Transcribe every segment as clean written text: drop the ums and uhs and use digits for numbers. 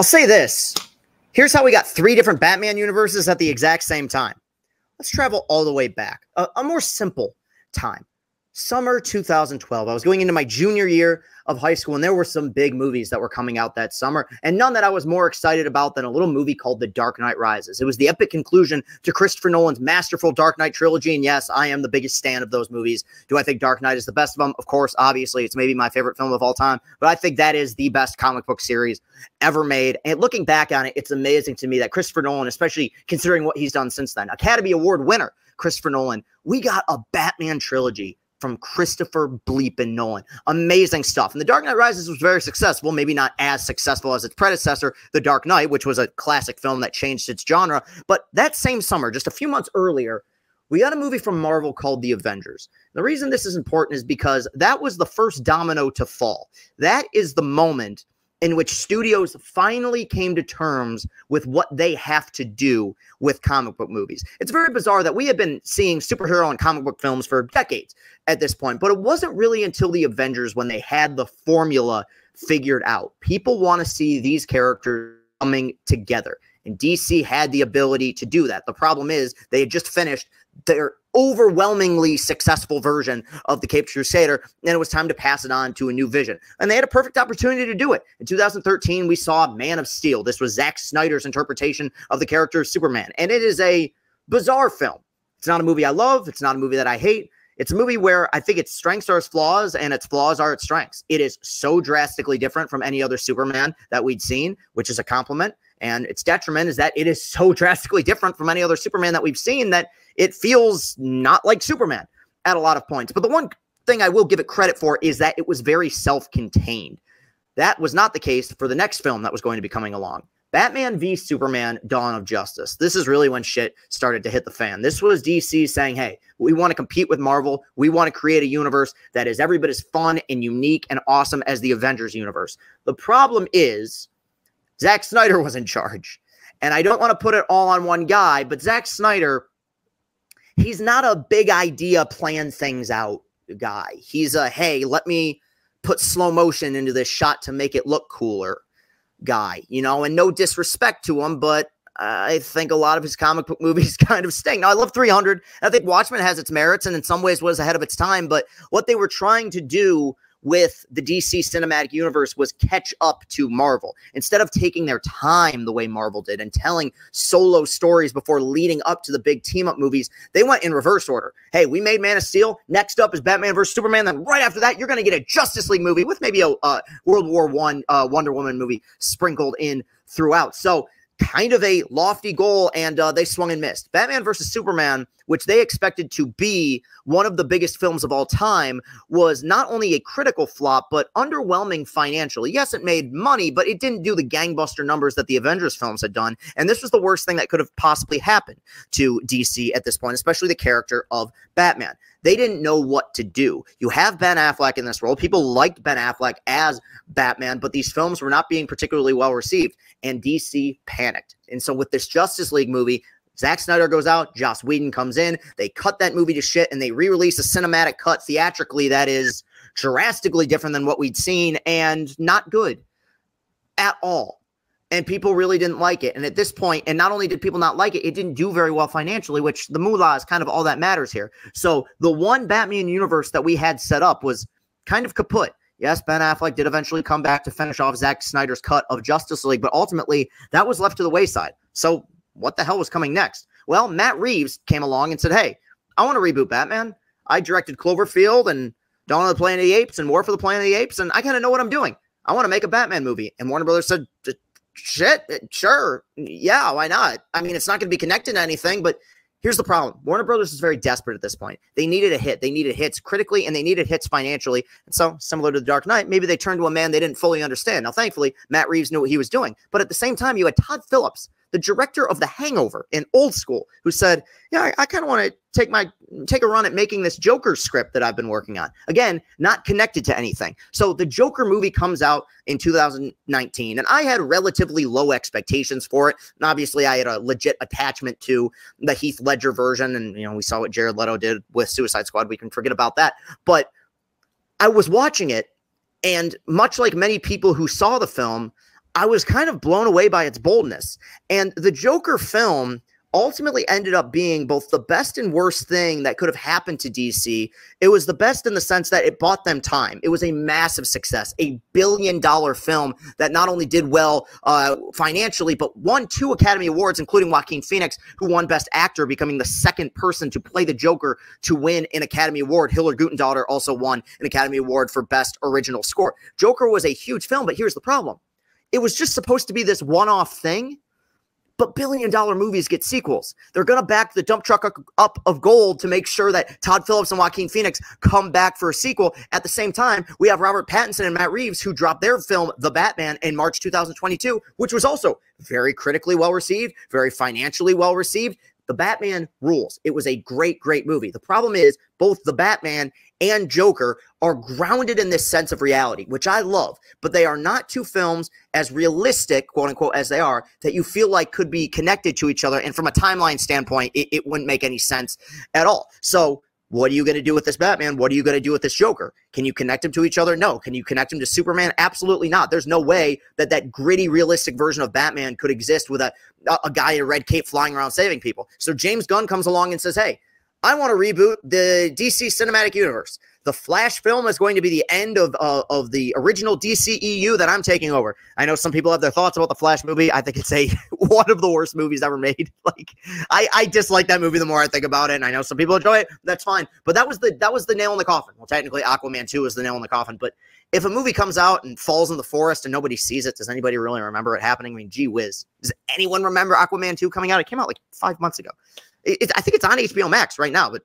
I'll say this. Here's how we got three different Batman universes at the exact same time. Let's travel all the way back. A more simple time. Summer 2012. I was going into my junior year of high school, and there were some big movies that were coming out that summer, and none that I was more excited about than a little movie called The Dark Knight Rises. It was the epic conclusion to Christopher Nolan's masterful Dark Knight trilogy, and yes, I am the biggest stan of those movies. Do I think Dark Knight is the best of them? Of course, obviously, it's maybe my favorite film of all time, but I think that is the best comic book series ever made, and looking back on it, it's amazing to me that Christopher Nolan, especially considering what he's done since then, Academy Award winner Christopher Nolan, we got a Batman trilogy from Christopher bleepin' Nolan. Amazing stuff. And The Dark Knight Rises was very successful, maybe not as successful as its predecessor, The Dark Knight, which was a classic film that changed its genre. But that same summer, just a few months earlier, we got a movie from Marvel called The Avengers. The reason this is important is because that was the first domino to fall. That is the moment in which studios finally came to terms with what they have to do with comic book movies. It's very bizarre that we have been seeing superhero and comic book films for decades at this point, but it wasn't really until The Avengers when they had the formula figured out. People want to see these characters coming together, and DC had the ability to do that. The problem is they had just finished their overwhelmingly successful version of the Caped Crusader, and it was time to pass it on to a new vision. And they had a perfect opportunity to do it. In 2013, we saw Man of Steel. This was Zack Snyder's interpretation of the character of Superman, and it is a bizarre film. It's not a movie I love. It's not a movie that I hate. It's a movie where I think its strengths are its flaws, and its flaws are its strengths. It is so drastically different from any other Superman that we'd seen, which is a compliment. And its detriment is that it is so drastically different from any other Superman that we've seen that it feels not like Superman at a lot of points. But the one thing I will give it credit for is that it was very self-contained. That was not the case for the next film that was going to be coming along. Batman v Superman: Dawn of Justice. This is really when shit started to hit the fan. This was DC saying, hey, we want to compete with Marvel. We want to create a universe that is every bit as fun and unique and awesome as the Avengers universe. The problem is Zack Snyder was in charge, and I don't want to put it all on one guy, but Zack Snyder, he's not a big idea, plan things out guy. He's a, hey, let me put slow motion into this shot to make it look cooler guy, you know, and no disrespect to him, but I think a lot of his comic book movies kind of stink. Now, I love 300. I think Watchmen has its merits and in some ways was ahead of its time, but what they were trying to do with the DC cinematic universe was catch up to Marvel. Instead of taking their time the way Marvel did and telling solo stories before leading up to the big team-up movies, they went in reverse order. Hey, we made Man of Steel. Next up is Batman vs. Superman. Then right after that, you're going to get a Justice League movie with maybe a World War I Wonder Woman movie sprinkled in throughout. So kind of a lofty goal, and they swung and missed. Batman versus Superman, which they expected to be one of the biggest films of all time, was not only a critical flop, but underwhelming financially. Yes, it made money, but it didn't do the gangbuster numbers that the Avengers films had done, and this was the worst thing that could have possibly happened to DC at this point, especially the character of Batman. They didn't know what to do. You have Ben Affleck in this role. People liked Ben Affleck as Batman, but these films were not being particularly well received, and DC panicked. And so with this Justice League movie, Zack Snyder goes out, Joss Whedon comes in, they cut that movie to shit, and they re-release a cinematic cut theatrically that is drastically different than what we'd seen and not good at all. And people really didn't like it. And at this point, and not only did people not like it, it didn't do very well financially, which the moolah is kind of all that matters here. So the one Batman universe that we had set up was kind of kaput. Yes, Ben Affleck did eventually come back to finish off Zack Snyder's cut of Justice League, but ultimately that was left to the wayside. So what the hell was coming next? Well, Matt Reeves came along and said, hey, I want to reboot Batman. I directed Cloverfield and Dawn of the Planet of the Apes and War for the Planet of the Apes, and I kind of know what I'm doing. I want to make a Batman movie. And Warner Brothers said, shit, sure, yeah, why not? I mean, it's not going to be connected to anything, but here's the problem. Warner Brothers is very desperate at this point. They needed a hit. They needed hits critically, and they needed hits financially. And so, similar to The Dark Knight, maybe they turned to a man they didn't fully understand. Now, thankfully, Matt Reeves knew what he was doing. But at the same time, you had Todd Phillips, the director of The Hangover in Old School, who said, yeah, I kind of want to take a run at making this Joker script that I've been working on. Again, not connected to anything. So the Joker movie comes out in 2019, and I had relatively low expectations for it. And obviously, I had a legit attachment to the Heath Ledger version, and you know, we saw what Jared Leto did with Suicide Squad. We can forget about that. But I was watching it, and much like many people who saw the film, I was kind of blown away by its boldness. And the Joker film ultimately ended up being both the best and worst thing that could have happened to DC. It was the best in the sense that it bought them time. It was a massive success, a $1 billion film that not only did well financially, but won 2 Academy Awards, including Joaquin Phoenix, who won Best Actor, becoming the second person to play the Joker to win an Academy Award. Hildur Guðnadóttir also won an Academy Award for Best Original Score. Joker was a huge film, but here's the problem. It was just supposed to be this one-off thing. But $1 billion movies get sequels. They're going to back the dump truck up of gold to make sure that Todd Phillips and Joaquin Phoenix come back for a sequel. At the same time, we have Robert Pattinson and Matt Reeves, who dropped their film The Batman in March 2022, which was also very critically well-received, very financially well-received. The Batman rules. It was a great, great movie. The problem is both The Batman and Joker are grounded in this sense of reality, which I love, but they are not two films as realistic, quote unquote, as they are, that you feel like could be connected to each other. And from a timeline standpoint, it wouldn't make any sense at all. So what are you going to do with this Batman? What are you going to do with this Joker? Can you connect them to each other? No. Can you connect them to Superman? Absolutely not. There's no way that that gritty, realistic version of Batman could exist with a guy in a red cape flying around saving people. So James Gunn comes along and says, hey, I want to reboot the DC Cinematic Universe. The Flash film is going to be the end of the original DCEU that I'm taking over. I know some people have their thoughts about the Flash movie. I think it's one of the worst movies ever made. Like I dislike that movie the more I think about it, and I know some people enjoy it. That's fine. But that was the nail in the coffin. Well, technically Aquaman 2 was the nail in the coffin, but if a movie comes out and falls in the forest and nobody sees it, does anybody really remember it happening? I mean, gee whiz. Does anyone remember Aquaman 2 coming out? It came out like 5 months ago. I think it's on HBO Max right now, but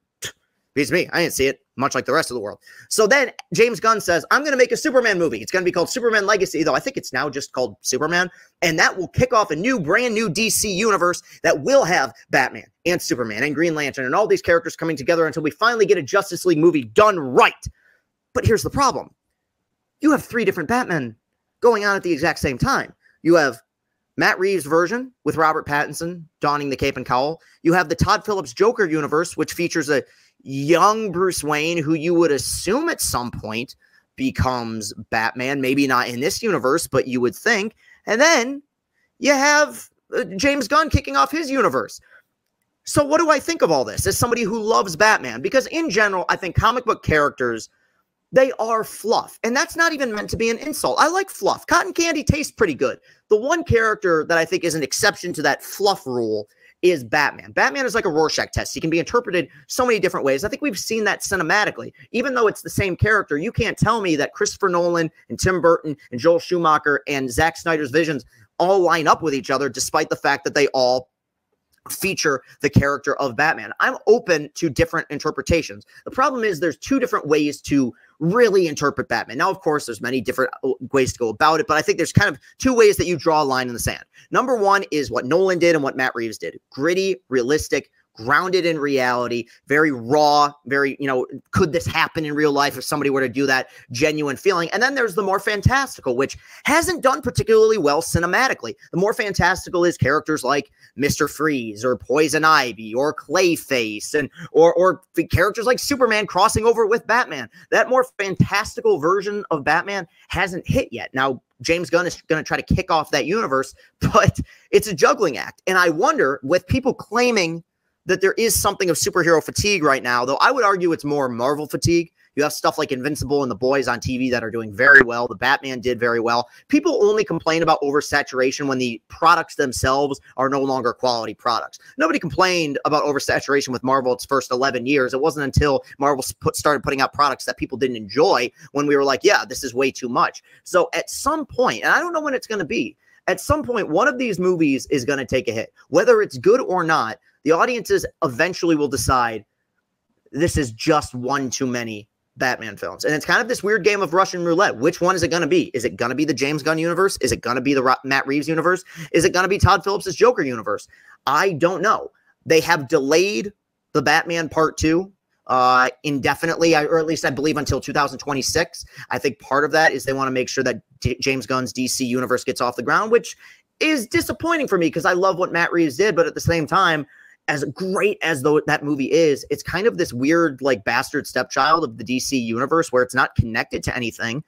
beats me. I didn't see it, much like the rest of the world. So then James Gunn says, I'm going to make a Superman movie. It's going to be called Superman Legacy, though I think it's now just called Superman. And that will kick off a new, brand new DC universe that will have Batman and Superman and Green Lantern and all these characters coming together until we finally get a Justice League movie done right. But here's the problem. You have 3 different Batmen going on at the exact same time. You have Matt Reeves' version with Robert Pattinson donning the cape and cowl. You have the Todd Phillips Joker universe, which features a young Bruce Wayne, who you would assume at some point becomes Batman. Maybe not in this universe, but you would think. And then you have James Gunn kicking off his universe. So what do I think of all this as somebody who loves Batman? Because in general, I think comic book characters, they are fluff. And that's not even meant to be an insult. I like fluff. Cotton candy tastes pretty good. The one character that I think is an exception to that fluff rule is Batman. Batman is like a Rorschach test. He can be interpreted so many different ways. I think we've seen that cinematically. Even though it's the same character, you can't tell me that Christopher Nolan and Tim Burton and Joel Schumacher and Zack Snyder's visions all line up with each other, despite the fact that they all feature the character of Batman. I'm open to different interpretations. The problem is there's 2 different ways to really interpret Batman. Now, of course, there's many different ways to go about it, but I think there's kind of 2 ways that you draw a line in the sand. Number one is what Nolan did and what Matt Reeves did. Gritty, realistic, grounded in reality, very raw, very, could this happen in real life if somebody were to do that, genuine feeling. And then there's the more fantastical, which hasn't done particularly well cinematically. The more fantastical is characters like Mr. Freeze or Poison Ivy or Clayface or characters like Superman crossing over with Batman. That more fantastical version of Batman hasn't hit yet. Now, James Gunn is going to try to kick off that universe, but it's a juggling act. And I wonder, with people claiming that there is something of superhero fatigue right now, though I would argue it's more Marvel fatigue. You have stuff like Invincible and The Boys on TV that are doing very well. The Batman did very well. People only complain about oversaturation when the products themselves are no longer quality products. Nobody complained about oversaturation with Marvel its first 11 years. It wasn't until Marvel started putting out products that people didn't enjoy when we were like, yeah, this is way too much. So at some point, and I don't know when it's going to be, at some point, one of these movies is going to take a hit. Whether it's good or not, the audiences eventually will decide this is just one too many Batman films. And it's kind of this weird game of Russian roulette. Which one is it going to be? Is it going to be the James Gunn universe? Is it going to be the Matt Reeves universe? Is it going to be Todd Phillips' Joker universe? I don't know. They have delayed the Batman Part 2 indefinitely, or at least I believe until 2026. I think part of that is they want to make sure that James Gunn's DC universe gets off the ground, which is disappointing for me because I love what Matt Reeves did, but at the same time, as great as that movie is, it's kind of this weird, bastard stepchild of the DC universe where it's not connected to anything,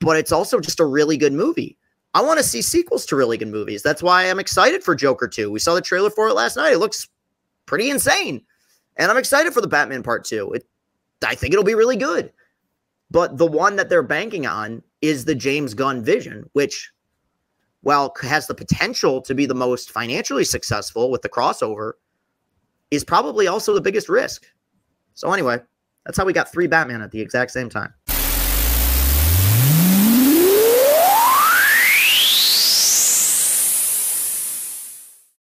but it's also just a really good movie. I want to see sequels to really good movies. That's why I'm excited for Joker 2. We saw the trailer for it last night. It looks pretty insane. And I'm excited for the Batman Part 2. I think it'll be really good. But the one that they're banking on is the James Gunn vision, which, while has the potential to be the most financially successful with the crossover, is probably also the biggest risk. So anyway, that's how we got three Batman at the exact same time.